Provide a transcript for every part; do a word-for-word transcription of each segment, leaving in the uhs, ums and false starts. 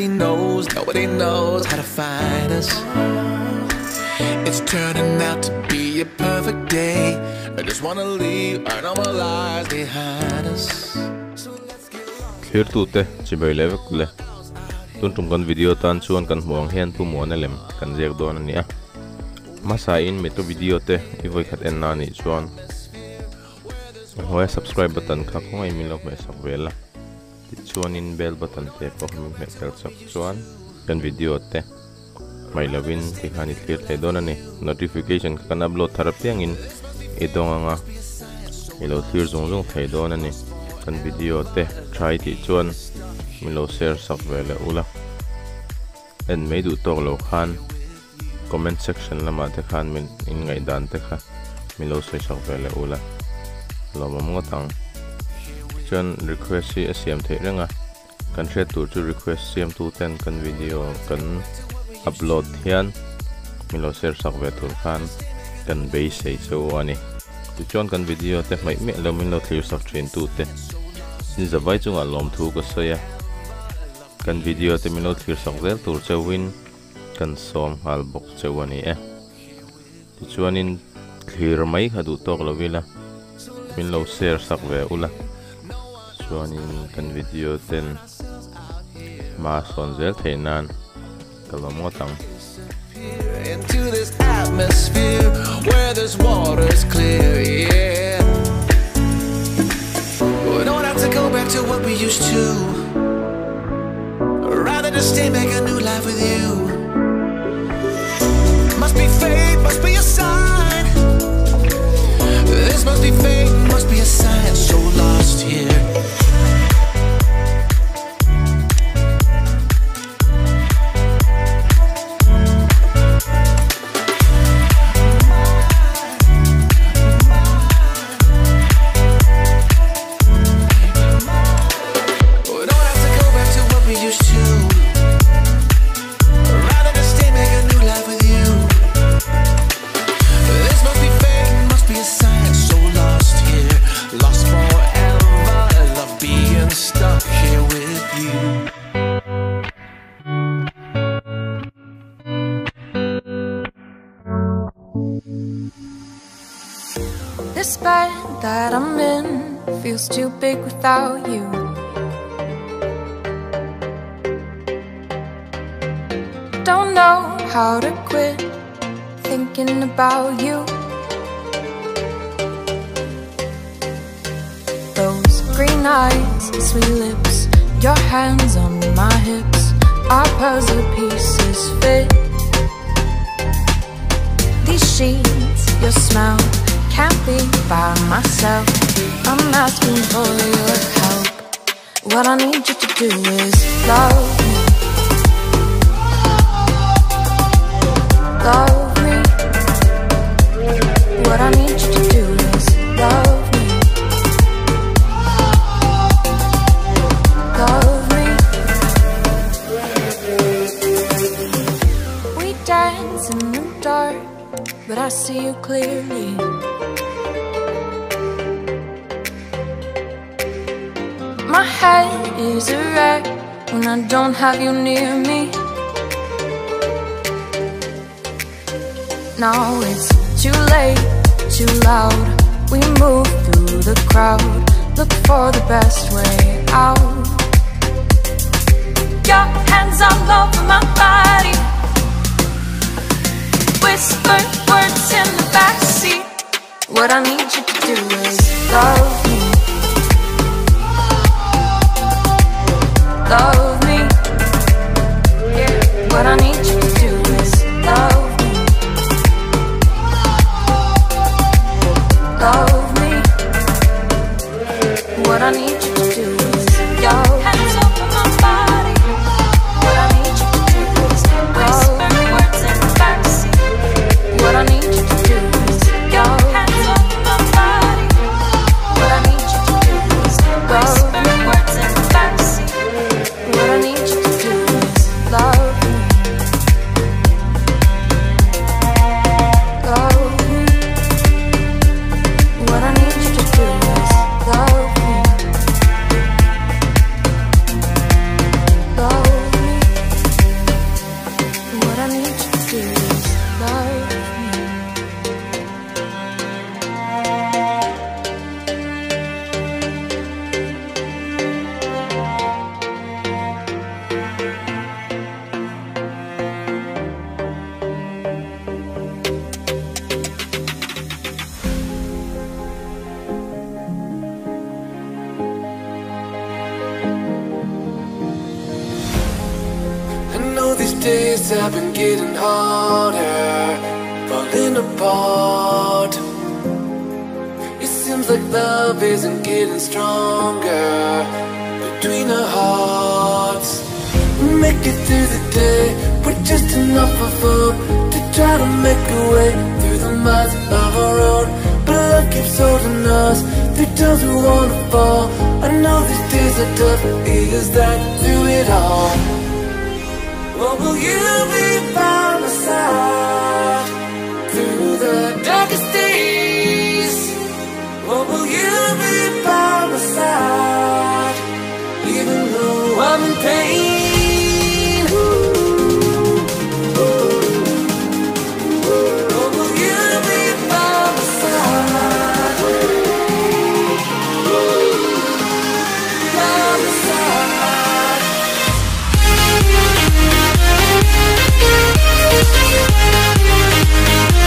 Nobody knows, nobody knows how to find us. It's turning out to be a perfect day. I just wanna leave our normal lives behind us. Khir tu te chibai levek le. Tun tum kan video tan chuan kan huang hian thu muan elem kan jek don ania. Masa in metu video te ivoi khat en na ni chuan. Hoi subscribe button kha khoi mi lok me sabela. Chuan in bell button te po mi me sel sap chuan kan video te. Mai lovin ti khani thlir te don ani notification kan upload thar piang in edong anga. Elo thlir zong zong thei don ani kan video te try ti chuan. Milo share subwele ula and made u toglo khan comment section lama te khan min in ngai dan te kha milo share subwele ula lama motang chan request si asiam the renga kan share tu chu request siam tu ten kan video kan upload hian milo share subwele tur khan kan base sei so ani tu chon kan video te mai me lo min lo thlir sub train tu te ni zawai chunga lom thu ko soya kan video te minot thir sangzel tur chewin kan som hal bok chewani e ti chuanin thlir mai khadu tok lovila min lo share sakve ula chuanin kan video ten ma sonzel theinan kalomotang into this atmosphere where this water is clear, yeah, we don't have to go back to what we used to. Rather just stay, make a new life with you. Must be fate, must be a sign. This must be fate, must be a sign. So lost here. This bed that I'm in feels too big without you. Don't know how to quit thinking about you. Those green eyes, sweet lips, your hands on my hips, our puzzle pieces fit. These sheets, your smell, can't be by myself. I'm asking for your help. What I need you to do is love me, love me. What I need you to do is love me, love me. We dance in the dark, but I see you clearly. My head is a wreck when I don't have you near me. Now it's too late, too loud. We move through the crowd, look for the best way out. Your hands all over my body, whisper words in the backseat. What I need you to do is love me, love me, yeah. What I need you to do is love me, love me. What I need you to do is love me. Hands over my body. What I need you to do is whisper words in the backseat. What I need you to do is love me. Hands over my body. What I need you to do is whisper words in the backseat. days have been getting harder, falling apart. It seems like love isn't getting stronger between our hearts. We make it through the day with just enough of food to try to make a way through the miles of our road. But love keeps holding us through times we wanna fall. I know these days are tough, it is that through it all. Or will you be by my side through the darkest days? Or will you be by my side even though I'm in pain? Ooh, ooh, ooh. Or will you be by my side? Ooh, ooh, by my side. We'll be right back.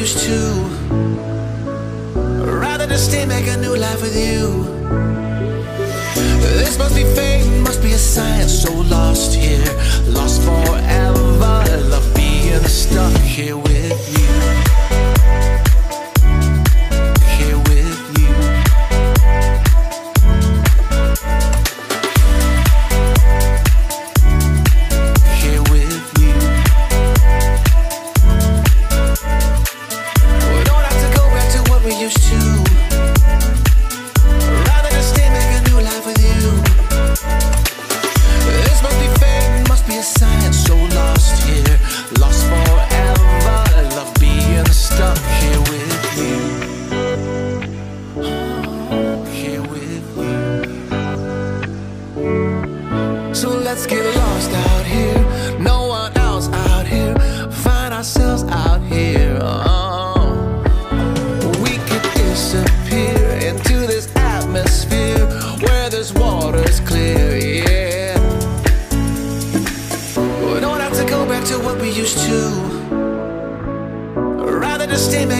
Used to, rather than stay, make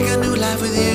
a new life with you.